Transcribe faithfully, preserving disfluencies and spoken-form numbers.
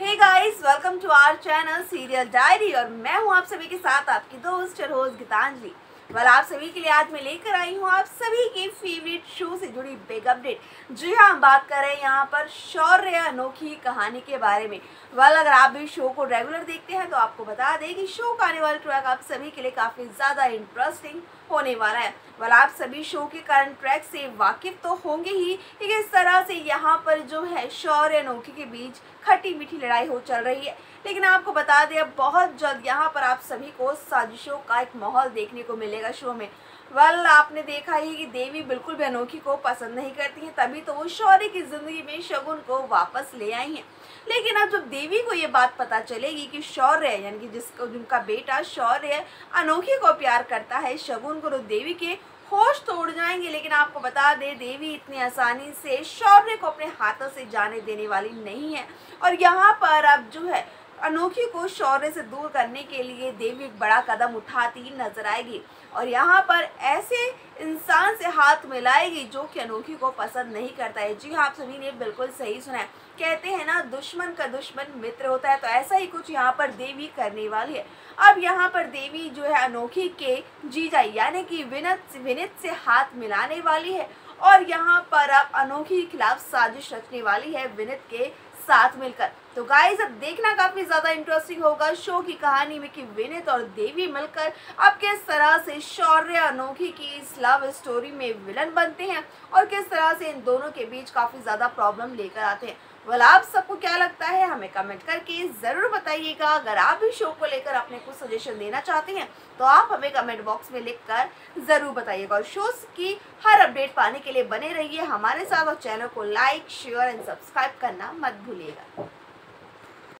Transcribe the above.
Hey guys, welcome to our channel serial diary और मैं हूं आप सभी के साथ आपकी दोस्त चरोज गीतांजलि। वाल आप सभी के लिए आज मैं लेकर आई हूं आप सभी की फेवरेट शो से जुड़ी बिग अपडेट। जी हां, हम बात कर रहे हैं यहां पर शौर्य अनोखी कहानी के बारे में। वाल अगर आप भी शो को रेगुलर देखते हैं तो आपको बता दें कि शो का आने वाला ट्रैक आप सभी के लिए काफ़ी ज़्यादा इंटरेस्टिंग होने वाला है। वाल आप सभी शो के करंट ट्रैक से वाकिफ तो होंगे ही कि किस तरह से यहाँ पर जो है शौर्य अनोखी के बीच खट्टी मीठी लड़ाई हो चल रही है। लेकिन आपको बता दें अब बहुत जल्द यहाँ पर आप सभी को साजिशों का एक माहौल देखने को मिलेगा शो में। वाल आपने देखा ही कि देवी बिल्कुल भी अनोखी को पसंद नहीं करती है, तभी तो वो शौर्य की ज़िंदगी में शगुन को वापस ले आई हैं। लेकिन अब जब देवी को ये बात पता चलेगी कि शौर्य यानी कि जिसको जिनका बेटा शौर्य अनोखी को प्यार करता है शगुन को, तो देवी के होश तोड़ जाएंगे। लेकिन आपको बता दें देवी इतनी आसानी से शौर्य को अपने हाथों से जाने देने वाली नहीं है। और यहाँ पर अब जो है अनोखी को शौर्य से दूर करने के लिए देवी एक बड़ा कदम उठाती नजर आएगी और यहाँ पर ऐसे इंसान से हाथ मिलाएगी जो कि अनोखी को पसंद नहीं करता है। जी हाँ, आप सभी ने बिल्कुल सही सुना है। कहते हैं ना, दुश्मन का दुश्मन मित्र होता है, तो ऐसा ही कुछ यहाँ पर देवी करने वाली है। अब यहाँ पर देवी जो है अनोखी के जीजा यानी कि विनित विनित से हाथ मिलाने वाली है और यहाँ पर अब अनोखी के खिलाफ साजिश रचने वाली है विनित के साथ मिलकर। तो गाइस, अब देखना काफ़ी ज़्यादा इंटरेस्टिंग होगा शो की कहानी में कि विनित और देवी मिलकर अब किस तरह से शौर्य अनोखी की इस लव स्टोरी में विलन बनते हैं और किस तरह से इन दोनों के बीच काफ़ी ज़्यादा प्रॉब्लम लेकर आते हैं। वाल आप सबको क्या लगता है हमें कमेंट करके ज़रूर बताइएगा। अगर आप भी शो को लेकर अपने कुछ सजेशन देना चाहते हैं तो आप हमें कमेंट बॉक्स में लिखकर ज़रूर बताइएगा। और शोज़ की हर अपडेट पाने के लिए बने रहिए हमारे साथ और चैनल को लाइक शेयर एंड सब्सक्राइब करना मत भूलिएगा।